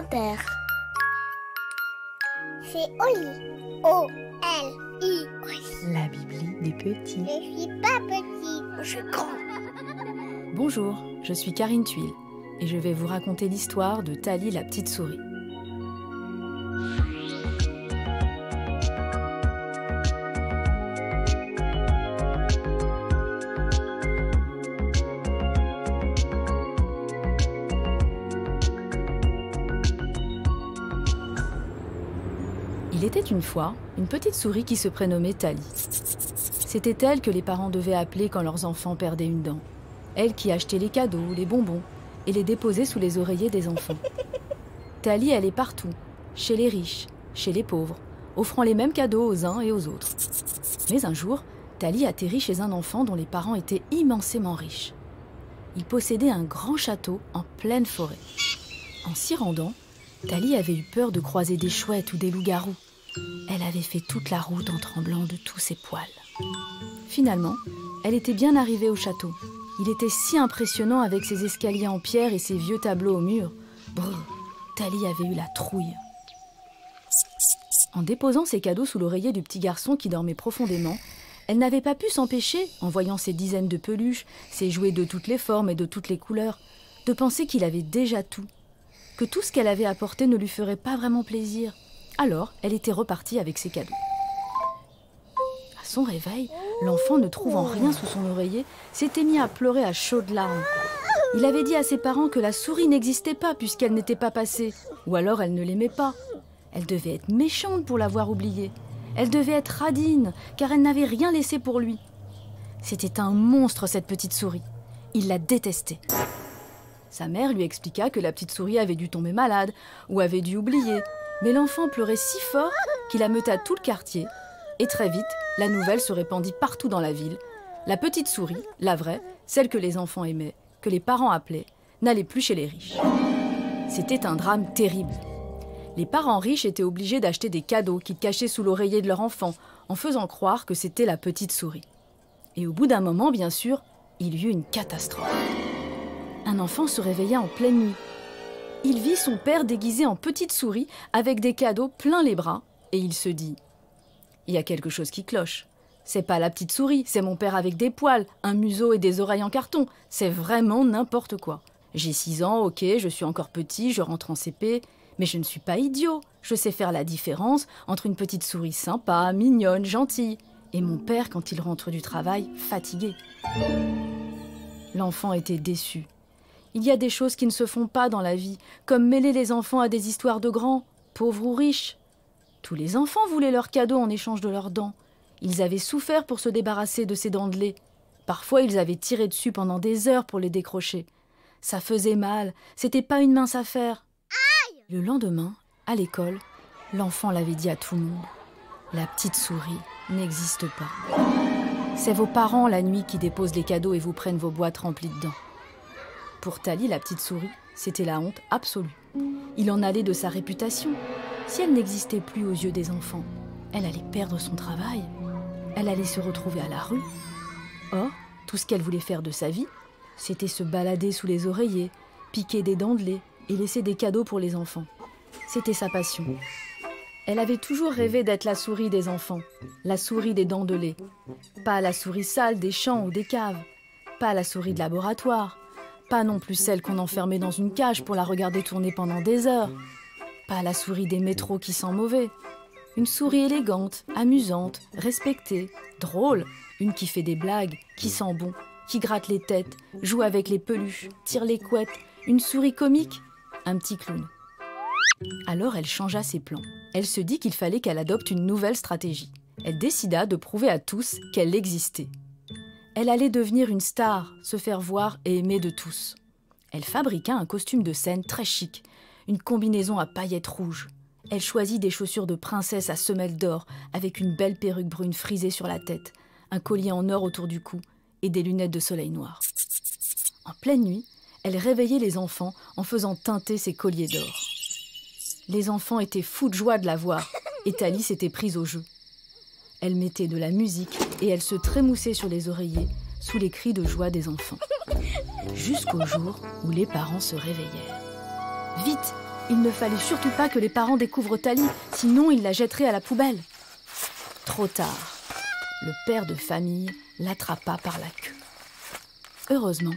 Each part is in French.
Inter. C'est Oli. O-L-I. La Bibli des petits. Je suis pas petit. Je suis grand. Bonjour, je suis Karine Tuil et je vais vous raconter l'histoire de Thalie la petite souris. Il était une fois une petite souris qui se prénommait Thalie. C'était elle que les parents devaient appeler quand leurs enfants perdaient une dent. Elle qui achetait les cadeaux, les bonbons et les déposait sous les oreillers des enfants. Thalie allait partout, chez les riches, chez les pauvres, offrant les mêmes cadeaux aux uns et aux autres. Mais un jour, Thalie atterrit chez un enfant dont les parents étaient immensément riches. Il possédait un grand château en pleine forêt. En s'y rendant, Thalie avait eu peur de croiser des chouettes ou des loups-garous. Elle avait fait toute la route en tremblant de tous ses poils. Finalement, elle était bien arrivée au château. Il était si impressionnant avec ses escaliers en pierre et ses vieux tableaux au mur. Brrr, Thalie avait eu la trouille. En déposant ses cadeaux sous l'oreiller du petit garçon qui dormait profondément, elle n'avait pas pu s'empêcher, en voyant ses dizaines de peluches, ses jouets de toutes les formes et de toutes les couleurs, de penser qu'il avait déjà tout, que tout ce qu'elle avait apporté ne lui ferait pas vraiment plaisir. Alors, elle était repartie avec ses cadeaux. À son réveil, l'enfant, ne trouvant rien sous son oreiller, s'était mis à pleurer à chaudes larmes. Il avait dit à ses parents que la souris n'existait pas puisqu'elle n'était pas passée, ou alors elle ne l'aimait pas. Elle devait être méchante pour l'avoir oubliée. Elle devait être radine, car elle n'avait rien laissé pour lui. C'était un monstre, cette petite souris. Il la détestait. Sa mère lui expliqua que la petite souris avait dû tomber malade ou avait dû oublier. Mais l'enfant pleurait si fort qu'il ameuta tout le quartier. Et très vite, la nouvelle se répandit partout dans la ville. La petite souris, la vraie, celle que les enfants aimaient, que les parents appelaient, n'allait plus chez les riches. C'était un drame terrible. Les parents riches étaient obligés d'acheter des cadeaux qu'ils cachaient sous l'oreiller de leur enfant, en faisant croire que c'était la petite souris. Et au bout d'un moment, bien sûr, il y eut une catastrophe. Un enfant se réveilla en pleine nuit. Il vit son père déguisé en petite souris avec des cadeaux plein les bras et il se dit « Il y a quelque chose qui cloche. C'est pas la petite souris, c'est mon père avec des poils, un museau et des oreilles en carton. C'est vraiment n'importe quoi. J'ai 6 ans, ok, je suis encore petit, je rentre en CP, mais je ne suis pas idiot. Je sais faire la différence entre une petite souris sympa, mignonne, gentille et mon père quand il rentre du travail, fatigué. » L'enfant était déçu. Il y a des choses qui ne se font pas dans la vie, comme mêler les enfants à des histoires de grands, pauvres ou riches. Tous les enfants voulaient leurs cadeaux en échange de leurs dents. Ils avaient souffert pour se débarrasser de ces dents de lait. Parfois, ils avaient tiré dessus pendant des heures pour les décrocher. Ça faisait mal, c'était pas une mince affaire. Aïe ! Le lendemain, à l'école, l'enfant l'avait dit à tout le monde. La petite souris n'existe pas. C'est vos parents la nuit qui déposent les cadeaux et vous prennent vos boîtes remplies de dents. Pour Thalie, la petite souris, c'était la honte absolue. Il en allait de sa réputation. Si elle n'existait plus aux yeux des enfants, elle allait perdre son travail. Elle allait se retrouver à la rue. Or, tout ce qu'elle voulait faire de sa vie, c'était se balader sous les oreillers, piquer des dents de lait et laisser des cadeaux pour les enfants. C'était sa passion. Elle avait toujours rêvé d'être la souris des enfants, la souris des dents de lait. Pas la souris sale des champs ou des caves, pas la souris de laboratoire, pas non plus celle qu'on enfermait dans une cage pour la regarder tourner pendant des heures. Pas la souris des métros qui sent mauvais. Une souris élégante, amusante, respectée, drôle. Une qui fait des blagues, qui sent bon, qui gratte les têtes, joue avec les peluches, tire les couettes. Une souris comique, un petit clown. Alors elle changea ses plans. Elle se dit qu'il fallait qu'elle adopte une nouvelle stratégie. Elle décida de prouver à tous qu'elle existait. Elle allait devenir une star, se faire voir et aimer de tous. Elle fabriqua un costume de scène très chic, une combinaison à paillettes rouges. Elle choisit des chaussures de princesse à semelles d'or, avec une belle perruque brune frisée sur la tête, un collier en or autour du cou et des lunettes de soleil noir. En pleine nuit, elle réveillait les enfants en faisant tinter ses colliers d'or. Les enfants étaient fous de joie de la voir et Thalie s'était prise au jeu. Elle mettait de la musique et elle se trémoussait sur les oreillers sous les cris de joie des enfants. Jusqu'au jour où les parents se réveillèrent. Vite, Il ne fallait surtout pas que les parents découvrent Tali, sinon ils la jetteraient à la poubelle. Trop tard, le père de famille l'attrapa par la queue. Heureusement,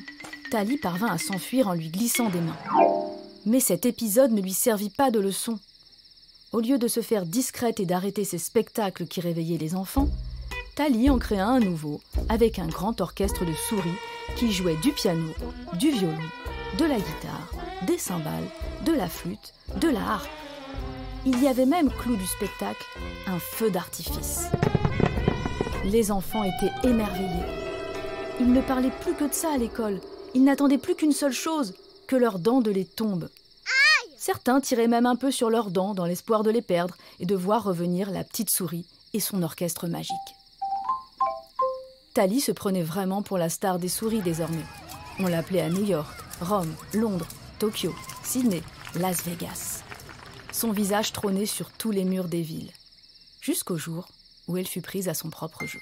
Tali parvint à s'enfuir en lui glissant des mains. Mais cet épisode ne lui servit pas de leçon. Au lieu de se faire discrète et d'arrêter ces spectacles qui réveillaient les enfants, Tali en créa un nouveau, avec un grand orchestre de souris qui jouait du piano, du violon, de la guitare, des cymbales, de la flûte, de la harpe. Il y avait même, clou du spectacle, un feu d'artifice. Les enfants étaient émerveillés. Ils ne parlaient plus que de ça à l'école. Ils n'attendaient plus qu'une seule chose, que leurs dents de lait tombent. Certains tiraient même un peu sur leurs dents dans l'espoir de les perdre et de voir revenir la petite souris et son orchestre magique. Tali se prenait vraiment pour la star des souris désormais. On l'appelait à New York, Rome, Londres, Tokyo, Sydney, Las Vegas. Son visage trônait sur tous les murs des villes, jusqu'au jour où elle fut prise à son propre jeu.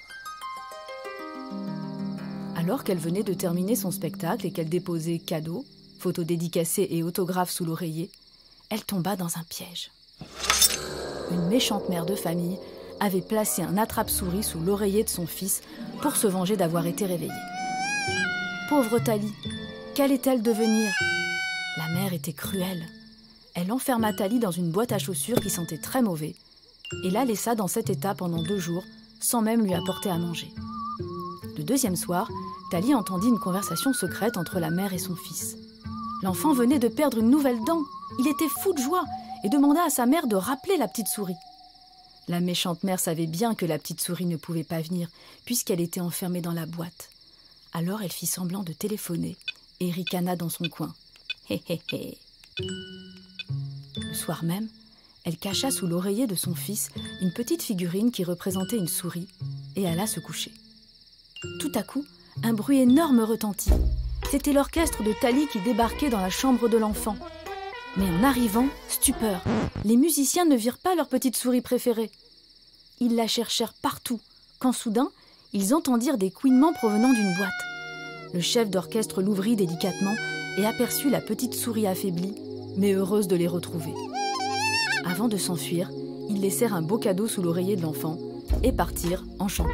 Alors qu'elle venait de terminer son spectacle et qu'elle déposait cadeaux, photos dédicacées et autographes sous l'oreiller, elle tomba dans un piège. Une méchante mère de famille avait placé un attrape-souris sous l'oreiller de son fils pour se venger d'avoir été réveillée. Pauvre Tali, qu'allait-elle devenir? La mère était cruelle. Elle enferma Tali dans une boîte à chaussures qui sentait très mauvais et la laissa dans cet état pendant 2 jours sans même lui apporter à manger. Le deuxième soir, Tali entendit une conversation secrète entre la mère et son fils. L'enfant venait de perdre une nouvelle dent. Il était fou de joie et demanda à sa mère de rappeler la petite souris. La méchante mère savait bien que la petite souris ne pouvait pas venir, puisqu'elle était enfermée dans la boîte. Alors elle fit semblant de téléphoner et ricana dans son coin. Hé hé hé. Le soir même, elle cacha sous l'oreiller de son fils une petite figurine qui représentait une souris et alla se coucher. Tout à coup, un bruit énorme retentit. C'était l'orchestre de Tali qui débarquait dans la chambre de l'enfant. Mais en arrivant, stupeur, les musiciens ne virent pas leur petite souris préférée. Ils la cherchèrent partout, quand soudain, ils entendirent des couinements provenant d'une boîte. Le chef d'orchestre l'ouvrit délicatement et aperçut la petite souris affaiblie, mais heureuse de les retrouver. Avant de s'enfuir, ils laissèrent un beau cadeau sous l'oreiller de l'enfant et partirent en chantant.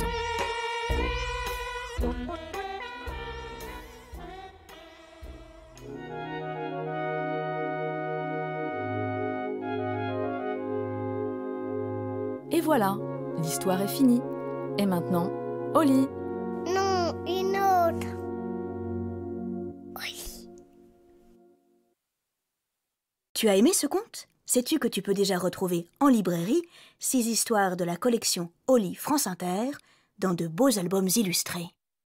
Et voilà, l'histoire est finie. Et maintenant, Oli. Non, une autre. Oli. Tu as aimé ce conte? Sais-tu que tu peux déjà retrouver en librairie 6 histoires de la collection Oli France Inter dans de beaux albums illustrés?